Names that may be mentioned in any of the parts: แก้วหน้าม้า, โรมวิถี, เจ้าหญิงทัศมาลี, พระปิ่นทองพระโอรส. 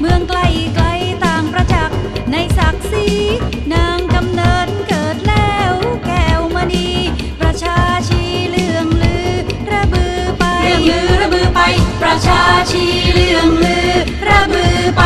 เมืองไกลไกลต่างประจักษ์ในศักดิ์ศรีนางกำเนิดเกิดแล้วแก้วมณีประชาชีเลื่องลือระบือไปเลื่องลือระบือไปประชาชีเลื่องลือระบือไป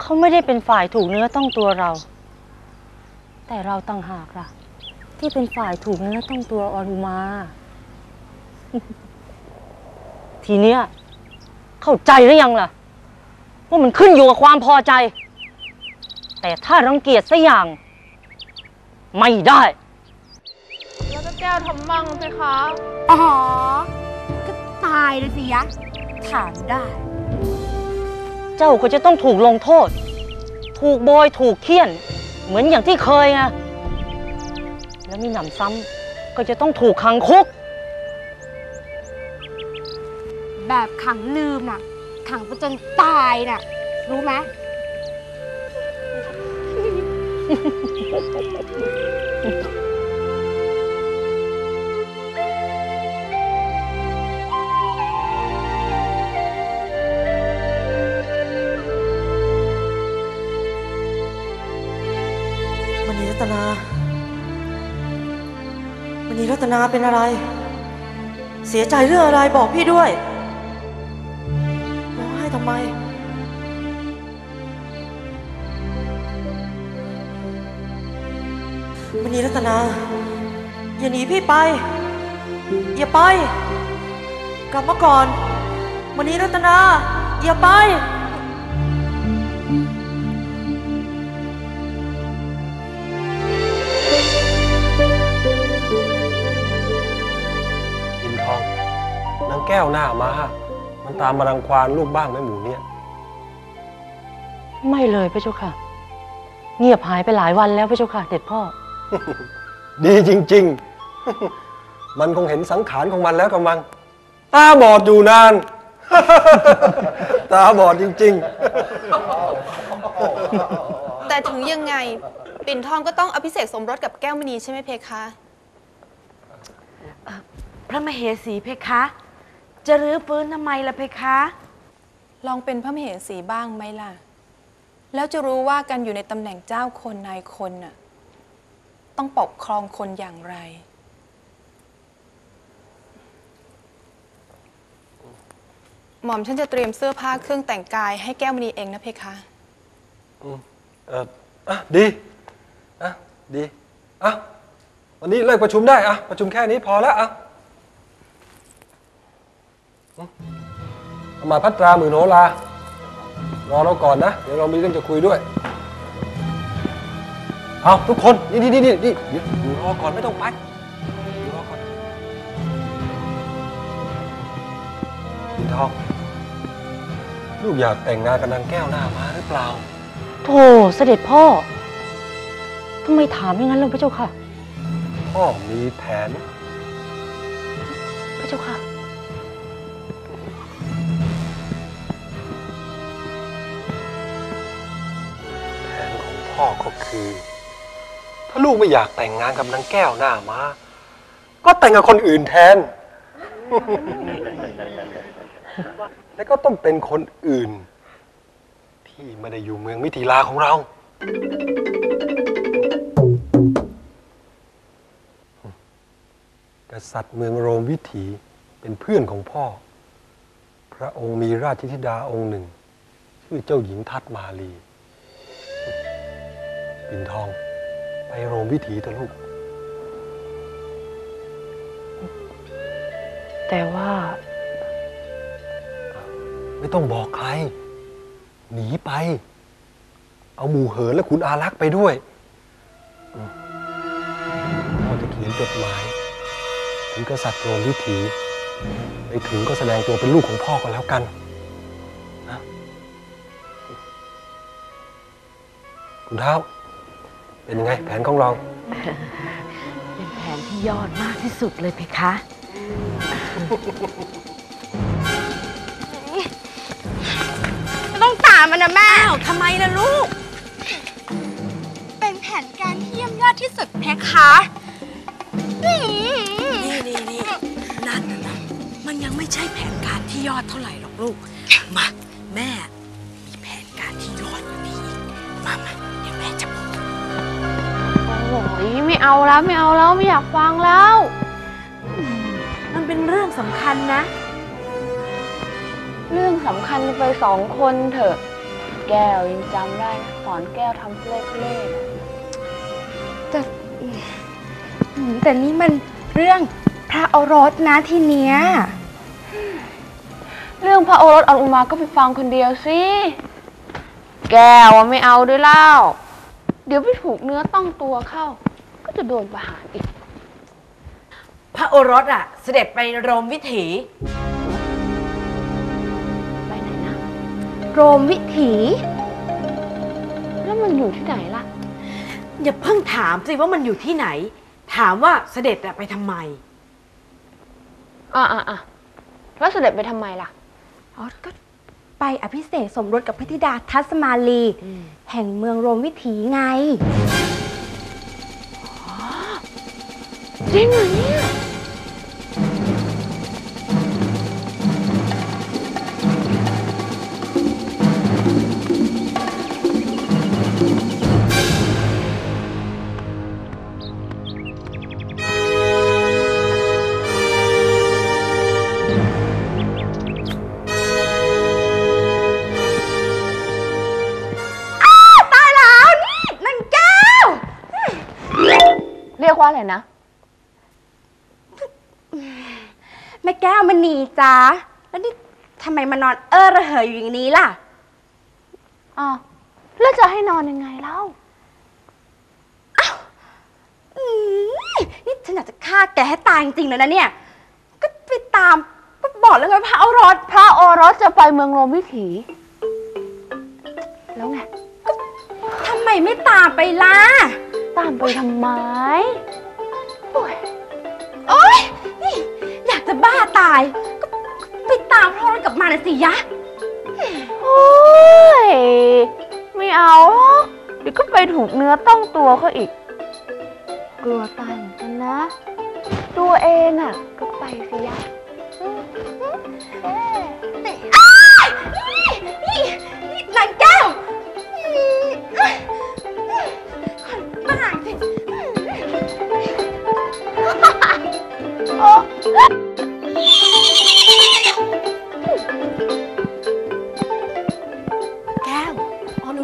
เขาไม่ได้เป็นฝ่ายถูกเนื้อต้องตัวเราแต่เราต่างหากล่ะที่เป็นฝ่ายถูกเนื้อต้องตัวอรุมาทีเนี้ยเข้าใจหรือยังล่ะว่ามันขึ้นอยู่กับความพอใจแต่ถ้ารังเกียจสักอย่างไม่ได้แล้วก็แก้วทำมั่งสิคะอ๋อก็ตายเลยสิยะถามได้เจ้าก็จะต้องถูกลงโทษถูกโบยถูกเคี่ยนเหมือนอย่างที่เคยไงแล้วมีหนำซ้ำก็จะต้องถูกขังคุกแบบขังลืมน่ะขังไปจนตายน่ะรู้ไหม มณีรัตนาเป็นอะไรเสียใจเรื่องอะไรบอกพี่ด้วยร้องไห้ทำไมมณีรัตนาอย่าหนีพี่ไปอย่าไปกลับมาก่อนมณีรัตนาอย่าไปแก้วหน้ามามันตามมารังควานลูกบ้างไหมหมูเนี่ยไม่เลยพระเจ้าค่ะเงียบหายไปหลายวันแล้วพระเจ้าค่ะเด็ดพ่อ ดีจริงๆมันคงเห็นสังขารของมันแล้วกำลังตาบอดอยู่นาน ตาบอดจริงๆ แต่ถึงยังไงปิ่นทองก็ต้องอภิเษกสมรสกับแก้วมณีใช่ไหมเพคะพระมเหสีเพคะจะรื้อฟื้นทำไมล่ะเพคะลองเป็นพระมเหสีบ้างไหมล่ะ แล้วจะรู้ว่าการอยู่ในตำแหน่งเจ้าคนนายคนน่ะต้องปกครองคนอย่างไรหม่อมฉันจะเตรียมเสื้อผ้าเครื่องแต่งกายให้แก้วมณีเองนะเพคะดีดีวันนี้เลิกประชุมได้ประชุมแค่นี้พอแล้วมาพัตราหมื่นโหรารอเราก่อนนะเดี๋ยวเรามีเรื่องจะคุยด้วยเอาทุกคนนี่อยู่รอก่อนไม่ต้องไปอยู่รอก่อนปิ่นทองลูกอยากแต่งงานกับนางแก้วหน้ามาหรือเปล่าโธ่เสด็จพ่อทำไมถามอย่างนั้นล่ะพระเจ้าค่ะพ่อมีแผนพระเจ้าค่ะแผนของพ่อก็คือถ้าลูกไม่อยากแต่งงานกับนางแก้วหน้าม้าก็แต่งกับคนอื่นแทน แล้วก็ต้องเป็นคนอื่นที่ไม่ได้อยู่เมืองมิถิลาของเรากษัตริย์เมืองโรมวิถีเป็นเพื่อนของพ่อพระองค์มีราชธิดาองค์หนึ่งชื่อเจ้าหญิงทัตมาลีปิ่นทองไปโรมวิถีเถอะลูกแต่ว่าไม่ต้องบอกใครหนีไปเอาหมู่เหินและคุณอารักษ์ไปด้วยพ่อจะเขียนจดหมายถึงกษัตริย์โรมวิถีไปถึงก็แสดงตัวเป็นลูกของพ่อก็แล้วกันนะคุณท้าวเป็นยังไงแผนของเราเป็นแผนที่ยอดมากที่สุดเลยเพคะไม่ต้องตามมันนะแม่ทำไมล่ะลูกเป็นแผนการที่เยี่ยมยอดที่สุดเพคะนี่นั่นนะมันยังไม่ใช่แผนการที่ยอดเท่าไหร่หรอกลูกมาแม่มีแผนการที่ยอดกว่านี้อีกมาเดี๋ยวแม่จะบอกโอ้โหไม่เอาแล้วไม่อยากฟังแล้วมันเป็นเรื่องสำคัญนะเรื่องสำคัญไปสองคนเถอะแก้วยังจำได้สอนแก้วทำเล่แต่นี่มันเรื่องพระโอรสนะทีเนี้ยเรื่องพระโอรสเอาอุมาก็ไปฟังคนเดียวสิแกว่าไม่เอาด้วยเล่าเดี๋ยวไปถูกเนื้อต้องตัวเข้าก็จะโดนประหารอีกพระโอรสเสด็จไปโรมวิถีไปไหนนะโรมวิถีแล้วมันอยู่ที่ไหนล่ะอย่าเพิ่งถามสิว่ามันอยู่ที่ไหนถามว่าเสด็จไปทำไมแล้วเสด็จไปทำไมล่ะก็ไปอภิเษกสมรสกับพระธิดาทัสมาลีแห่งเมืองโรมวิถีไงจริงเหรอเนี่ยเรียกว่าอะไรนะแม่แก้วมณีจ้าแล้วนี่ทำไมมานอนระเหยอยู่อย่างนี้ล่ะแล้วจะให้นอนยังไงเล่านี่ฉันอยากจะฆ่าแกให้ตายจริงๆเลยนะเนี่ยก็ไปตามบอกแล้วไงพระโอรสจะไปเมืองโรมวิถีแล้วไงทำไมไม่ตามไปล่ะตามไปทำไมโอ๊ยนี่อยากจะบ้าตายก็ไปตามพวกมันกลับมาหน่อยสิยะโอ๊ยไม่เอาเดี๋ยวก็ไปถูกเนื้อต้องตัวเขาอีกกลัวตายเหมือนกันนะตัวเองก็ไปสิยะนางแก้ว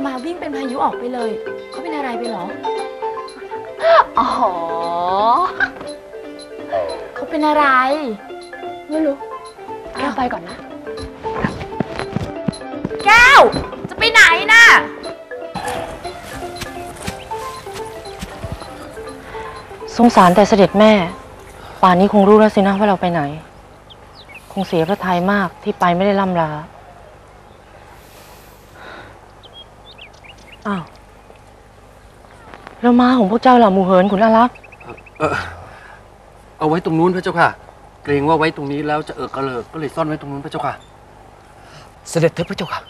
มาวิ่งเป็นพายุออกไปเลยเขาเป็นอะไรไปหรออ๋อเขาเป็นอะไรไม่รู้แก้วไปก่อนนะแก้วจะไปไหนน่ะสงสารแต่เสด็จแม่ป่านนี้คงรู้แล้วสินะว่าเราไปไหนคงเสียพระทัยมากที่ไปไม่ได้ล่ำลาอ้าวแล้วม้าของพวกเจ้าล่ะหมู่เหินขุนอารักษ์เอาไว้ตรงนู้นพระเจ้าค่ะเกรงว่าไว้ตรงนี้แล้วจะกระเลิกก็เลยซ่อนไว้ตรงนู้นพระเจ้าค่ะเสด็จเถิดพระเจ้าค่ะ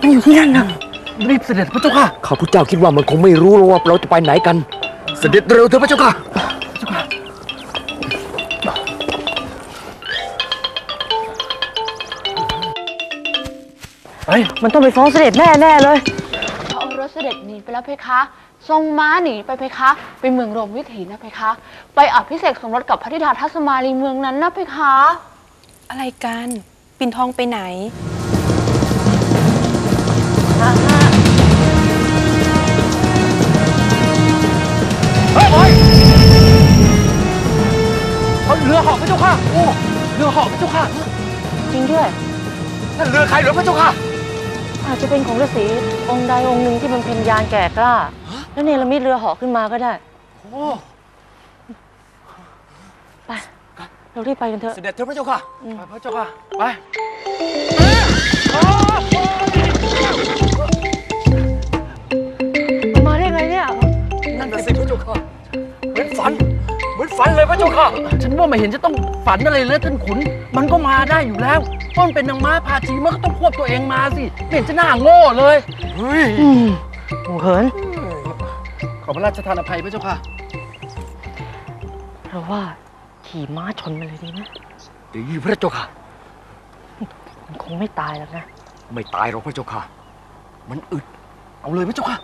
มันอยู่ที่นั่นนะรีบเสด็จพระเจ้าค่ะข้าพเจ้าคิดว่ามันคงไม่รู้ว่าเราจะไปไหนกันเสด็จเร็วเถิดพระเจ้าค่ะมันต้องไปฟ้องเสด็จแน่ๆเลยเขาเอารถเสด็จหนีไปแล้วเพคะทรงม้าหนีไปเพคะไปเมืองโรมวิถีนะเพคะไปอภิเษกสมรสกับพระธิดาทัศมาลีเมืองนั้นนะเพคะอะไรกันปิ่นทองไปไหนเรือเหาะพระเจ้าค่ะโอ้เรือเหาะพระเจ้าค่ะจริงด้วยนั่นเรือใครหรือพระเจ้าค่ะอาจจะเป็นของฤาษีองค์ใดองค์หนึ่งที่บำเพ็ญญาณแก่กล้าแล้วเนรมิตเรือเหาะขึ้นมาก็ได้โอ้ไปเรารีบไปกันเถอะเสด็จเถอะพระเจ้าค่ะไปพระเจ้าค่ะไปมาได้ไงเนี่ยนั่นน่ะสิพระเจ้าค่ะเหมือนฝันเลยพระเจ้าค่ะฉันว่าไม่เห็นจะต้องฝันอะไรเลยท่านขุนมันก็มาได้อยู่แล้วต้องเป็นนางม้าพาชีมันก็ต้องควบตัวเองมาสิเห็นจะหน้าโง่เลยเฮ้ยโอ้เหินขอพระราชทานอภัยพระเจ้าค่ะเราว่าขี่ม้าชนมาเลยดีนะดีพระเจ้าค่ะมันคงไม่ตายหรอกนะไม่ตายหรอกพระเจ้าค่ะมันอึดเอาเลยพระเจ้าค่ะ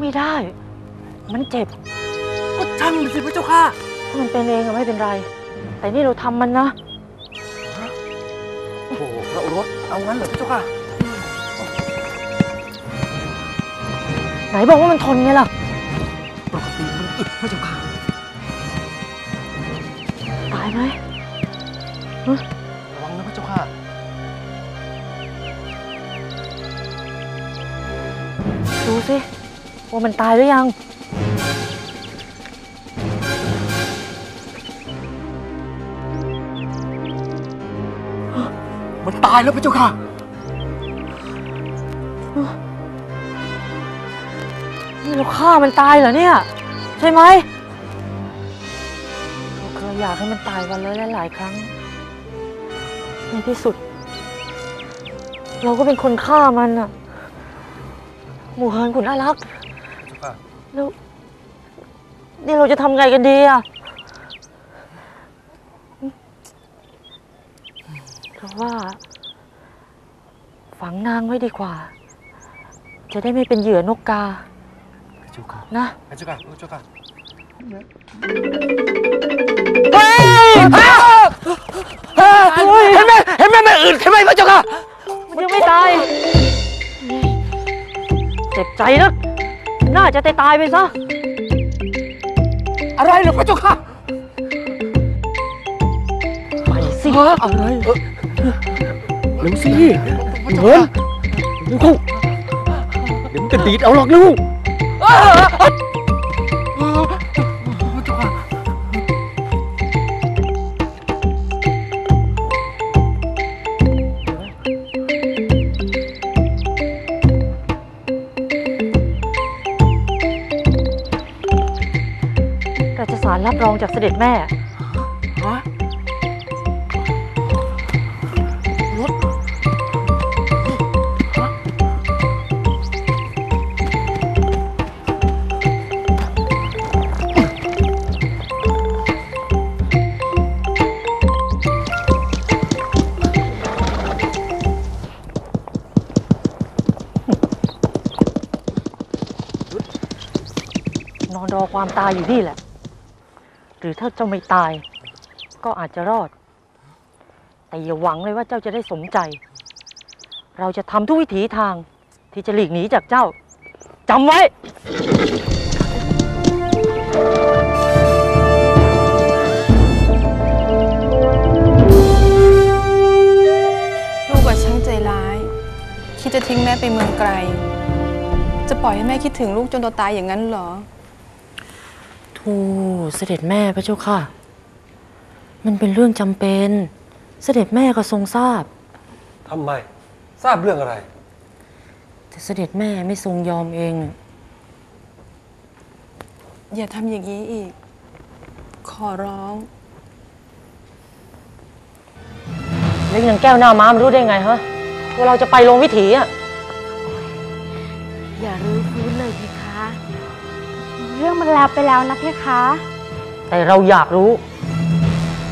ไม่ได้มันเจ็บก็ช่างมันสิพระเจ้าค่ะถ้ามันเป็นเองก็ไม่เป็นไรแต่นี่เราทำมันนะโอ้โหเรารถเอางั้นเหรอพระเจ้าค่ะไหนบอกว่ามันทนไงล่ะปกติมันอึดพระเจ้าค่ะตายไหมระวังนะพระเจ้าค่ะดูสิว่ามันตายหรือยังมันตายแล้วพระเจ้าค่ะนี่เราฆ่ามันตายเหรอเนี่ยใช่ไหมเราเคยอยากให้มันตายวันละหลายครั้งในที่สุดเราก็เป็นคนฆ่ามันอะหมู่เฮินคุณอารักษ์แล้วนี่เราจะทำไงกันดีอ่ะเราว่าฝังนางไว้ดีกว่าจะได้ไม่เป็นเหยื่อนกกานะพระเจ้าค่ะเห็นไหมมันอืดใช่ไหมพระเจ้าค่ะมันยังไม่ตายเจ็บใจนะน่าจะตายไปซะอะไรเหรอพระเจ้าค่ะไปสิ คะอะไรเร็วสิเหินเร็วเข้าเดี๋ยวมันจะดีดเอาหรอกลูกเราจะสารรับรองจากเสด็จแม่นอนรอความตายอยู่นี่แหละหรือถ้าเจ้าไม่ตายก็อาจจะรอดแต่อย่าหวังเลยว่าเจ้าจะได้สมใจเราจะทำทุกวิถีทางที่จะหลีกหนีจากเจ้าจำไว้ลูกว่าช่างใจร้ายคิดจะทิ้งแม่ไปเมืองไกลจะปล่อยให้แม่คิดถึงลูกจนตัวตายอย่างนั้นเหรอทูเสด็จแม่พระเจ้าค่ะมันเป็นเรื่องจำเป็นเสด็จแม่ก็ทรงทราบทำไมทราบเรื่องอะไรแต่เสด็จแม่ไม่ทรงยอมเองอย่าทำอย่างนี้อีกขอร้องเรื่องนางแก้วหน้าม้ามันรู้ได้ไงฮะว่าเราจะไปโรมวิถีอ่ะอย่ารู้ฟื้นเลยเพคะเรื่องมันแล้วไปแล้วนะเพคะแต่เราอยากรู้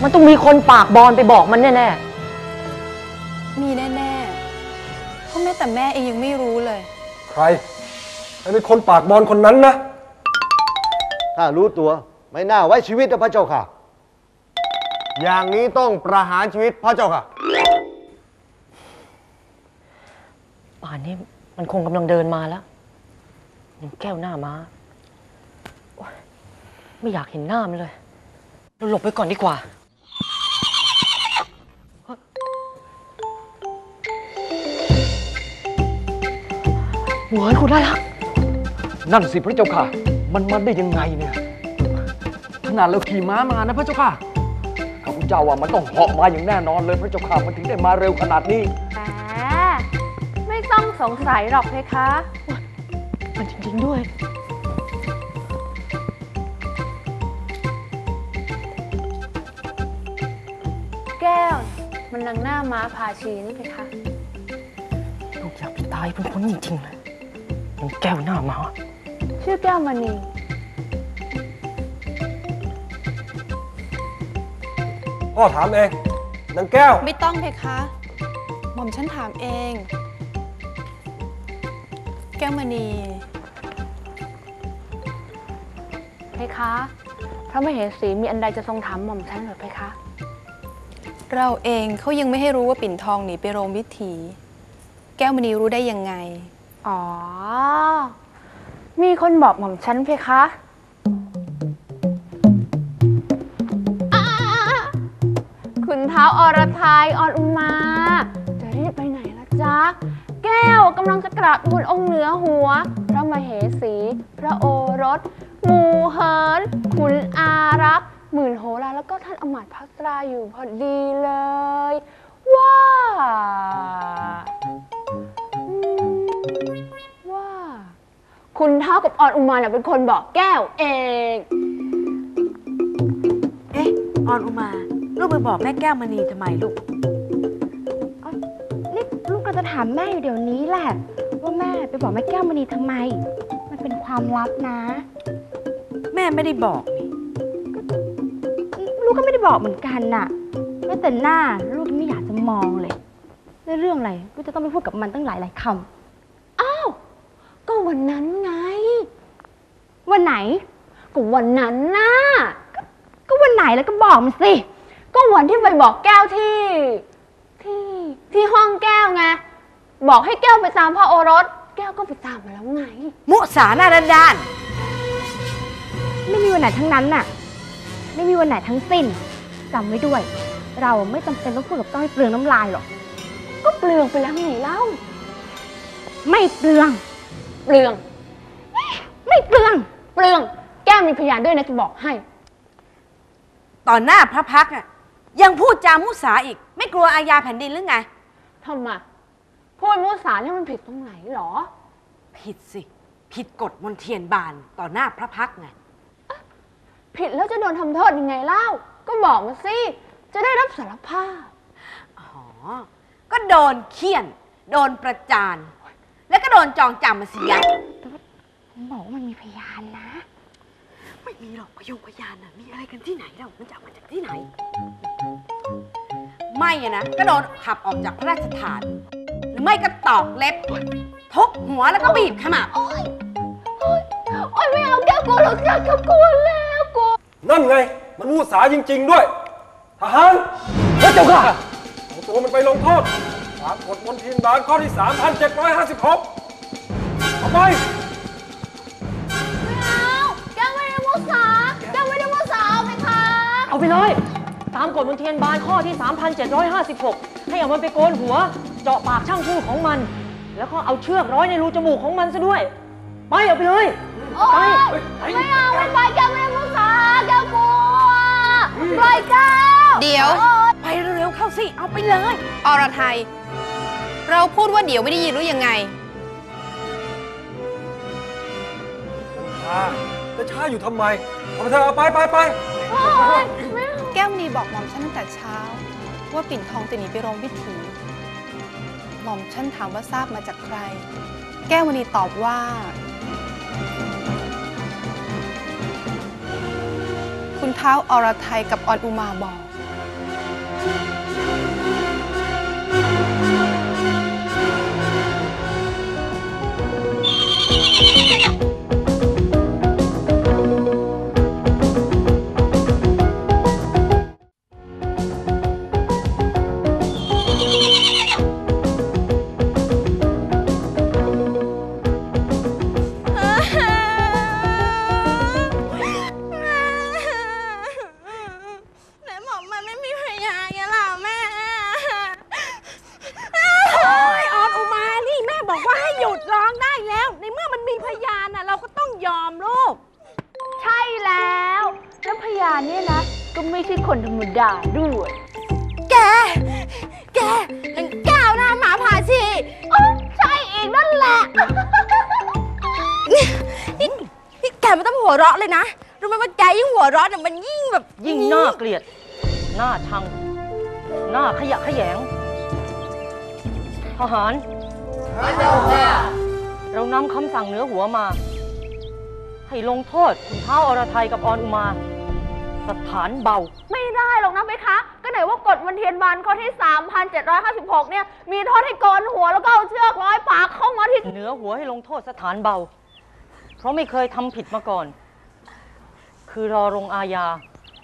มันต้องมีคนปากบอลไปบอกมันแน่ๆมีแน่ๆเพราะแม้แต่แม่เองยังไม่รู้เลยใครเป็นคนปากบอลคนนั้นนะถ้ารู้ตัวไม่น่าไว้ชีวิตนะพระเจ้าค่ะอย่างนี้ต้องประหารชีวิตพระเจ้าค่ะป่านนี้มันคงกำลังเดินมาแล้วนางแก้วหน้าม้าไม่อยากเห็นหน้ามันเลยเราหลบไปก่อนดีกว่าหัวคุณได้แล้วนั่นสิพระเจ้าค่ะมันได้ยังไงเนี่ยขนาดเราขี่ม้ามานะพระเจ้าค่ะข้าพเจ้าว่ามันต้องเหาะมาอย่างแน่นอนเลยพระเจ้าค่ะมันถึงได้มาเร็วขนาดนี้ไม่ต้องสงสัยหรอกเพคะมันจริงๆด้วยแก้วมันนางหน้าม้าพาชีนี่เพคะลูกอยากไปตายเป็นคนจริงๆเลยนางแก้วหน้าม้าชื่อแก้วมณีพ่อถามเองนางแก้วไม่ต้องเพคะหม่อมฉันถามเองแก้วมณีเพคะพระมเหสีมีอันใดจะทรงถามหม่อมฉันหรือเพคะเราเองเขายังไม่ให้รู้ว่าปิ่นทองหนีไปโรมวิถีแก้วมณีรู้ได้ยังไงอ๋อมีคนบอกหม่อมฉันเพคะขุนเท้าอรทัยออนอุมาจะรีบไปไหนล่ะจ๊ะแก้วกำลังจะกราบทูลองค์เหนือหัวพระมเหสีพระโอรสหมู่เหินขุนอารักษ์หมื่นโหราแล้วก็ท่านอมาตย์ภัตราอยู่พอดีเลยว่าคุณเท้ากับออนอุมาเนี่ยเป็นคนบอกแก้วเองเอ๊ะออนอุมาลูกไปบอกแม่แก้วมณีทำไมลูกนี่ลูกก็จะถามแม่อยู่เดี๋ยวนี้แหละว่าแม่ไปบอกแม่แก้วมณีทำไมมันเป็นความลับนะแม่ไม่ได้บอกลูกก็ไม่ได้บอกเหมือนกันน่ะแม้แต่หน้าลูกไม่อยากจะมองเลยเรื่องอะไรลูกจะต้องไปพูดกับมันตั้งหลายคำอ้าวก็วันนั้นไงวันไหนก็วันนั้นน่ะก็วันไหนแล้วก็บอกมันสิก็วันที่ไปบอกแก้วที่ห้องแก้วไงบอกให้แก้วไปตามพระโอรสแก้วก็ไปตามมาแล้วไงมุสานาด้านไม่มีวันไหนทั้งนั้นน่ะไม่มีวันไหนทั้งสิ้นจำไว้ด้วย เราไม่จำเป็นต้องพูดกับก้อยเปลืองน้ำลายหรอกก็เปลืองไปแล้วไงเล่าไม่เปลืองเปลืองไม่เปลืองเปลืองแก้วมีพยานด้วยนะจะบอกให้ต่อหน้าพระพักอ่ะยังพูดจามุสาอีกไม่กลัวอาญาแผ่นดินหรือไงทำไมพูดมุสาเนี่ยมันผิดตรงไหนหรอผิดสิผิดกฎมนเทียนบานต่อหน้าพระพักไงผิดแล้วจะโดนทำโทษยังไงเล่าก็บอกมาสิจะได้รับสารภาพอ๋อก็โดนเคี่ยนโดนประจานแล้วก็โดนจองจำมาสิยะแต่ว่าผมบอกว่ามันมีพยานนะไม่มีหรอกพยานนะมีอะไรกันที่ไหนเรามันจะเอามาจากที่ไหนไม่นะก็โดนขับออกจากพระราชฐานหรือไม่ก็ตอกเล็บทุบหัวแล้วก็บีบขมับโอ๊ยโอ๊ยโอ๊ยไม่เอาแกกลัวหรอกแกกลัวแล้วกลัวนั่นไงมันมูสาจริงๆด้วยทหารพระเจ้าค่ะเอาตัวมันไปลงโทษตามกฎมนเทียนบานข้อที่ 3,756เอาไปไม่เอาแกไม่ได้มูสาแกไม่ได้มูสาไหมคะเอาไปเลยตามกฎมนเทียนบานข้อที่ 3,756ให้เอามันไปโกนหัวเจาะปากช่างพูดของมันแล้วก็เอาเชือกร้อยในรูจมูกของมันซะด้วยไปเอาไปเลยไปไม่เอาไปแกไม่มูสาแกกลัวปล่อยแกเดี๋ยวไปเร็วๆเข้าสิเอาไปเลยอรไทยเราพูดว่าเดี๋ยวไม่ได้ยินหรือยังไงจะช้าอยู่ทำไมเอาเธอเอาไปแก้วมณีบอกหม่อมฉันตั้งแต่เช้าว่าปิ่นทองจะหนีไปโรมวิถีหม่อมฉันถามว่าทราบมาจากใครแก้วมณีตอบว่าคุณท้าวอรไทยกับออนอุมาบอกด้วยแกนั่นก้าวหน้าหมาพาชีใช่เองนั่นแหละนี่แกไม่ต้องหัวเราะเลยนะรู้ไหมว่าแกยิ่งหัวเราะเนี่ยมันยิ่งแบบยิ่งน่าเกลียดน่าชังน่าขยะแขยงทหารเรานำคำสั่งเหนือหัวมาให้ลงโทษขุนท้าวอรไทยกับออนอุมาสถานเบาไม่ได้หรอกนะเพคะก็ไหนว่ากฎมนเทียนบานข้อที่ 3,756เนี่ยมีโทษให้โกนหัวแล้วก็เอาเชือกร้อยปากเข้ามาที่เหนือหัวให้ลงโทษสถานเบาเพราะไม่เคยทำผิดมาก่อนคือรอลงอาญา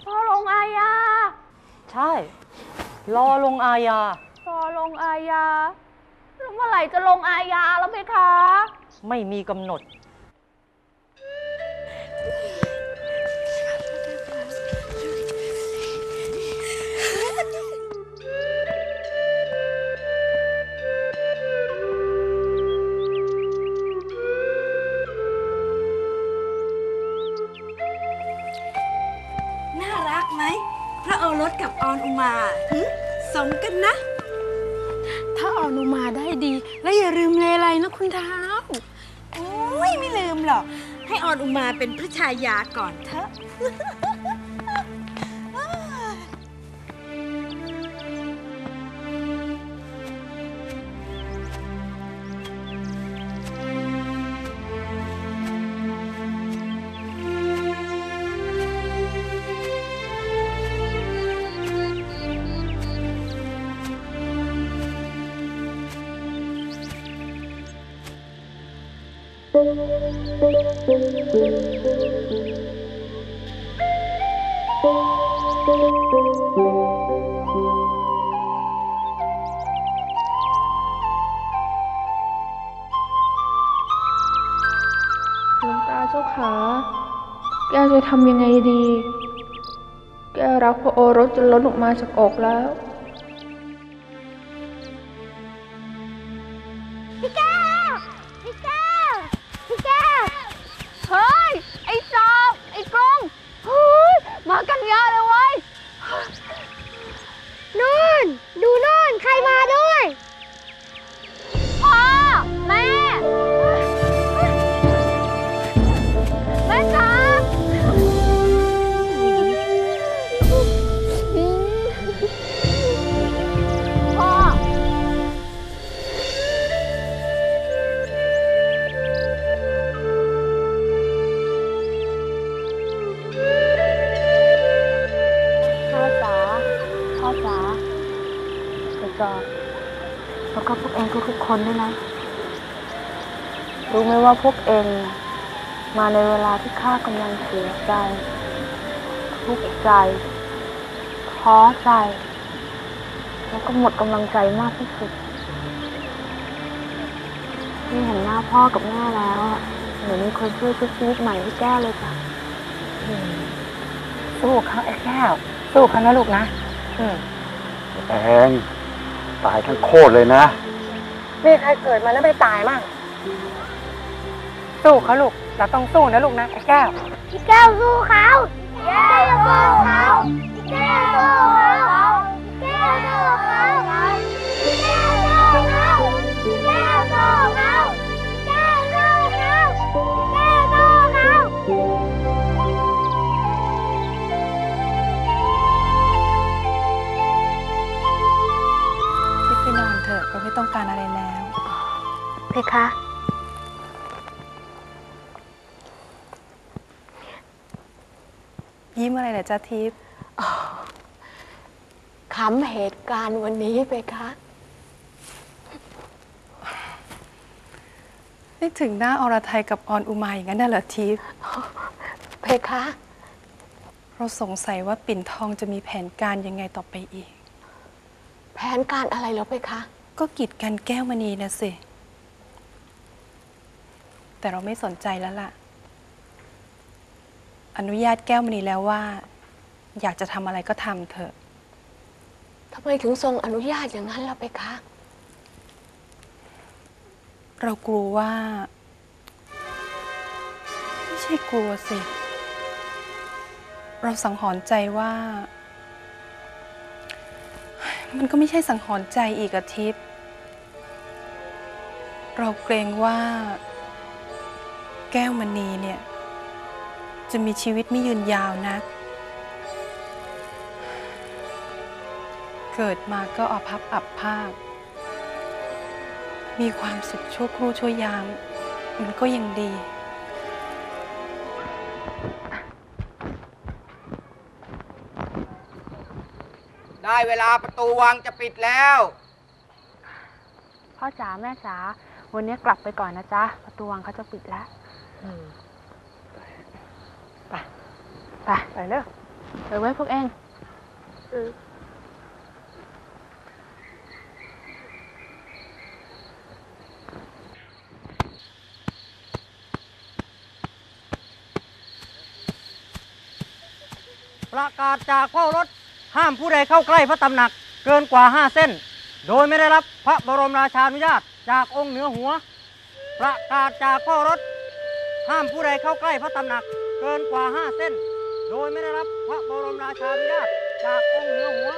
รอลงอาญาใช่รอลงอาญารอลงอาญาแล้วเมื่อไหร่จะลงอาญาแล้วเพคะไม่มีกำหนดกับออนอุมาสมกันนะถ้าออนอุมาได้ดีแล้วอย่าลืมเลไลนะคุณท้าวโอ้ยไม่ลืมหรอกให้ออนอุมาเป็นพระชายาก่อนเถอะหลวงตาเจ้าขาแกจะทำยังไงดีแก แก้วรับพระโอรสจะล้นออกมาจากอกแล้วพี่แก้วพี่แก้วพี่แก้วเฮ้ยไอ้จอบไอ้กลงเฮ้ยมากันเยอะเลยเว้ยนู่นดูนู่นใครมาด้วยพ่อแม่แม่จ๋าแล้วก็พวกเองทุกๆคนด้วยนะรู้ไหมว่าพวกเองมาในเวลาที่ข้ากำลังเสียใจทุกข์ใจท้อใจแล้วก็หมดกำลังใจมากที่สุดที่เห็นหน้าพ่อกับแม่แล้วหนูมีคนช่วยชีวิตใหม่ที่แก้วเลยจ้ะสู้เขาไอ้แก้วสู้เขานะลูกนะแองตายทั้งโคตรเลยนะนี่ใครเกิดมาแล้วไม่ตายมั่งสู้เขาลูกเราต้องสู้นะลูกนะไอ้แก้วพี่แก้วสู้เขาแก้วสู้เขาแก้วสู้เขาแก้วสู้เขาแก้วสู้เขาแก้วสู้เขาแก้วสู้เขาแก้วสู้เขาเราไม่ต้องการอะไรแล้วเพคะยิ้มอะไรนะจ๊ะทิพย์ขำเหตุการณ์วันนี้เพคะนี่ถึงหน้าอรทัยกับออนอุมาอย่างนั้นเหรอทิพย์เพคะเราสงสัยว่าปิ่นทองจะมีแผนการยังไงต่อไปอีกแผนการอะไรแล้วเพคะก็กีดกันแก้วมณีนะสิแต่เราไม่สนใจแล้วล่ะอนุญาตแก้วมณีแล้วว่าอยากจะทำอะไรก็ทำเถอะทำไมถึงทรงอนุญาตอย่างนั้นล่ะเพคะเรากลัวว่าไม่ใช่กลัวสิเราสังหรณ์ใจว่ามันก็ไม่ใช่สังหรณ์ใจอีกอาทิตย์เราเกรงว่าแก้วมณีเนี่ยจะมีชีวิตไม่ยืนยาวนักเกิดมาก็อภัพอับภาคมีความสุขชั่วครู่ชั่วยามมันก็ยังดีได้เวลาประตูวังจะปิดแล้วพ่อจ๋าแม่จ๋าวันนี้กลับไปก่อนนะจ๊ะประตูวังเขาจะปิดแล้วไปเร็วเดี๋ยวไว้พวกเองประกาศจากเฝ้ารถห้ามผู้ใดเข้าใกล้พระตำหนักเกินกว่า5เส้นโดยไม่ได้รับพระบรมราชานุญาตจากองค์เหนือหัวประกาศจากเฝ้ารถห้ามผู้ใดเข้าใกล้พระตำหนักเกินกว่า5เส้นโดยไม่ได้รับพระบรมราชานุญาตจากองค์เหนือหัว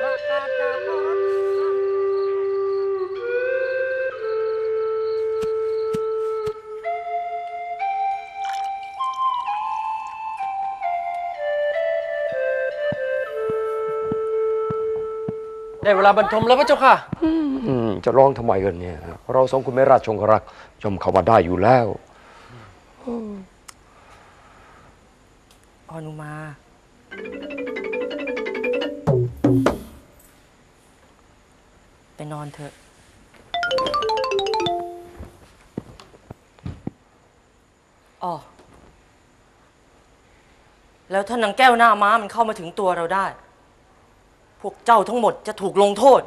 ประกาศจากเฝ้ารถได้เวลาบรรทมแล้วพระเจ้าค่ะจะร้องทำไมกันเนี่ยเราสองคุณแม่ราชชงครักย่อมเข้ามาได้อยู่แล้วอนุมาไปนอนเถอะอ๋อแล้วถ้านางแก้วหน้าม้ามันเข้ามาถึงตัวเราได้พวกเจ้าทั้งหมดจะถูกลงโทษ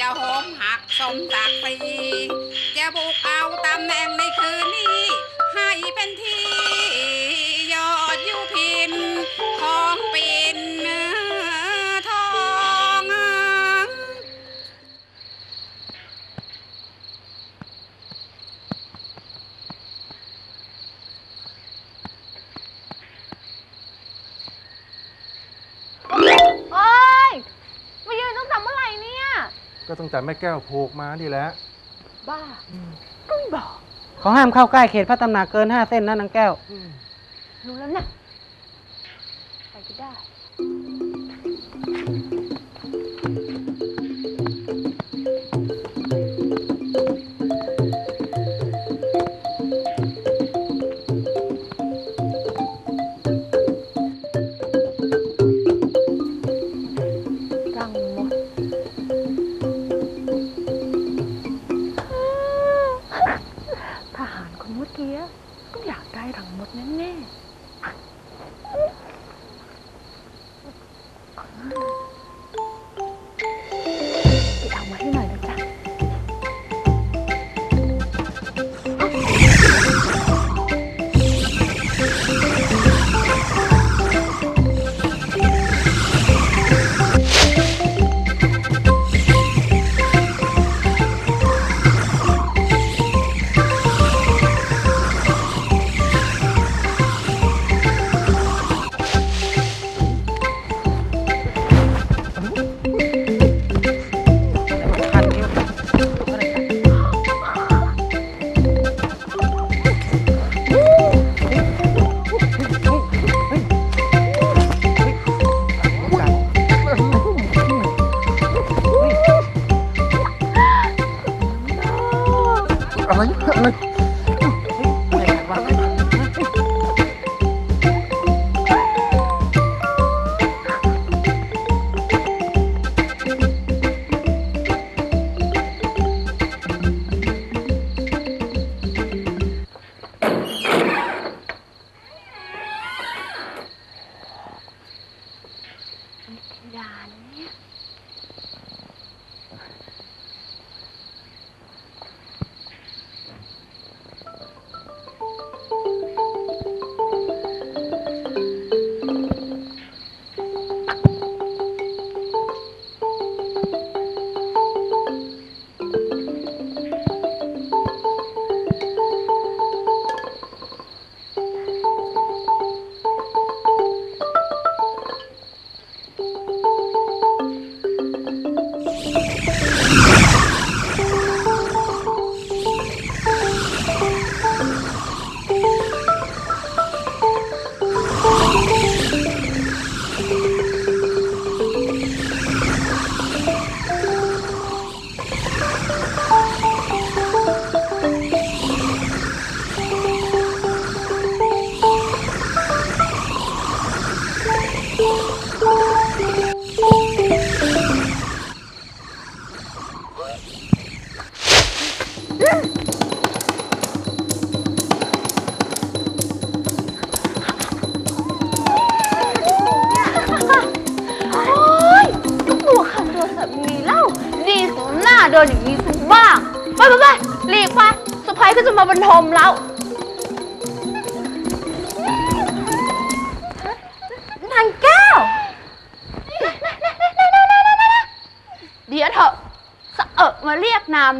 จะบุกเอาตำแหน่งในคืนนี้ให้เป็นที่ยอดยุพินของปิ่นทองโอ๊ยมายืนตั้งแต่เมื่อไหร่เนี่ยก็ตั้งแต่แม่แก้วโผกมานี่แหละบ้าก็ไม่บอกเขาห้ามเข้าใกล้เขตพระตำหนักเกิน5เส้นนะนางแก้วรู้แล้วนะไปก็ได้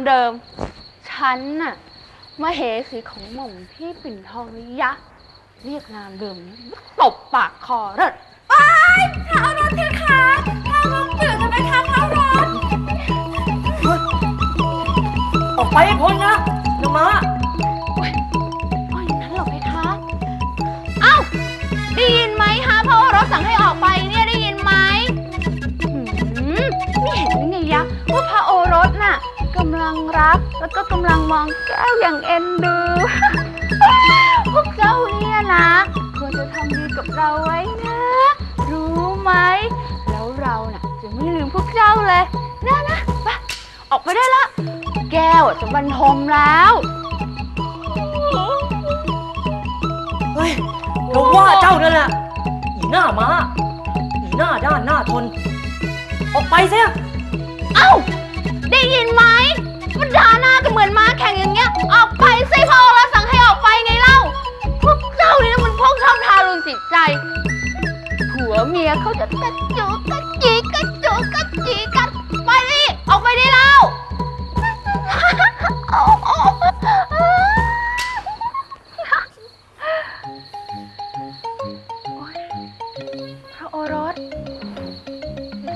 เดิมฉันน่ะมเหสีของหม่อมพี่ปิ่นทองนิยะเรียกนามเดิมตบปากคอเลิศไปข้าวรถพี่คะข้าวรถเดือดจะไปข้าวรถออกไปให้พ้นนะน้องม้าอ๋ออย่างนั้นหรอพี่คะเอ้าได้ยินไหมคะเพราะว่ารถสั่งให้ออกไปเนี่ยได้ยินไหมไม่เห็นได้ไงยะว่าพระโอรสน่ะกำลังรักแล้วก็กำลังมองแก้วอย่างเอ็นดูพวกเจ้าเนี่ยนะควรจะทำดีกับเราไว้นะรู้ไหมแล้วเราน่ะ เลยนะนะไปออกไปได้ละแก้วจะบรรทมแล้วเฮ้ยเราว่าเจ้านั่นแหละอีหน้าม้าอีหน้าด้านหน้าทนออกไปเสียเอ้าได้ยินไหมมันด่าหน้าก็เหมือนม้าแข่งอย่างเงี้ยออกไปสิพอแล้วสั่งให้ออกไปไงเล่าพวกเจ้านี่นะมันพวกชอบทารุณจิตใจผัวเมียเขาจะกระโจกกระจีกระโจกกระจีกันไปดิออกไปดิเล่าพระโอรส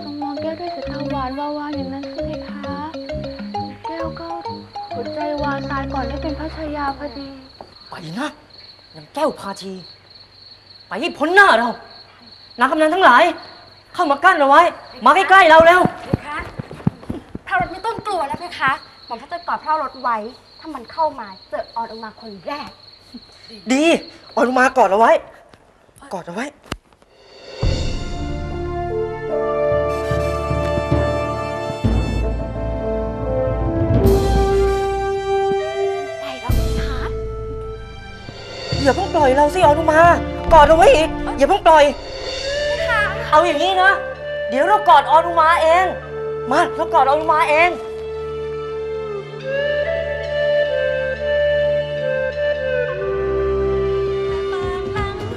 ทรงมองแก้วด้วยสายตาหวานวาวาอย่างนั้นสิไหมคะแก้วก็หัวใจวางตายก่อนได้เป็นพระชายาพอดีไปนะนางแก้วพาชีไปให้พ้นหน้าเรานางกำนันทั้งหลายเข้ามากั้นเราไว้มาใกล้ๆเราเร็วนะคะพระรถไม่ต้องกลัวแล้วนะคะหม่อมพระจะกอดพระรถไว้ถ้ามันเข้ามาเจอออนอุมาคนแรกดีออนอุมากอดเราไว้กอดเราไว้อย่าเพิ่งปล่อยเราสิอนุมากอดเอาไว้อีกอย่าเพิ่งปล่อยเอาอย่างนี้นะเดี๋ยวเรากอดอนุมาเองมาเรากอดอนุมาเอง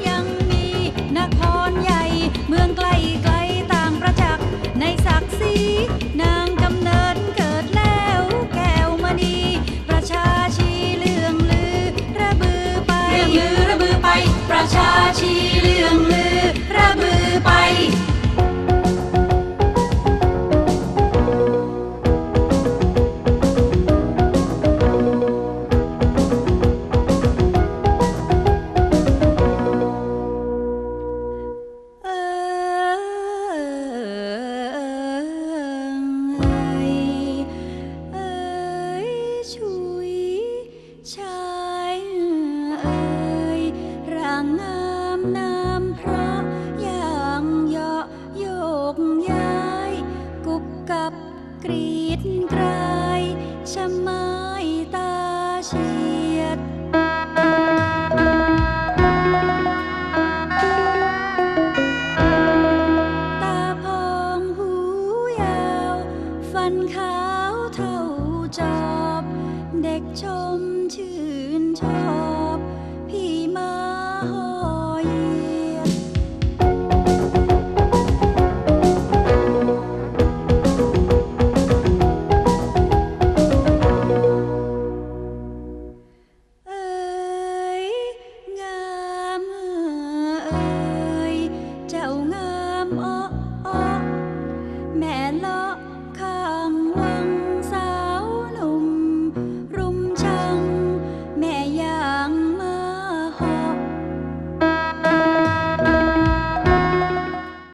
ยังมีนครใหญ่เมืองไกลไกลต่างประจักษ์ในศักดิ์ศรีนางกำเนิดเกิดแล้วแก้วมณีประชาชีเรื่องลือระบือไประบือไปประชาชีเรื่องลือระบือไปกรีดกลายชะไม้ตาชี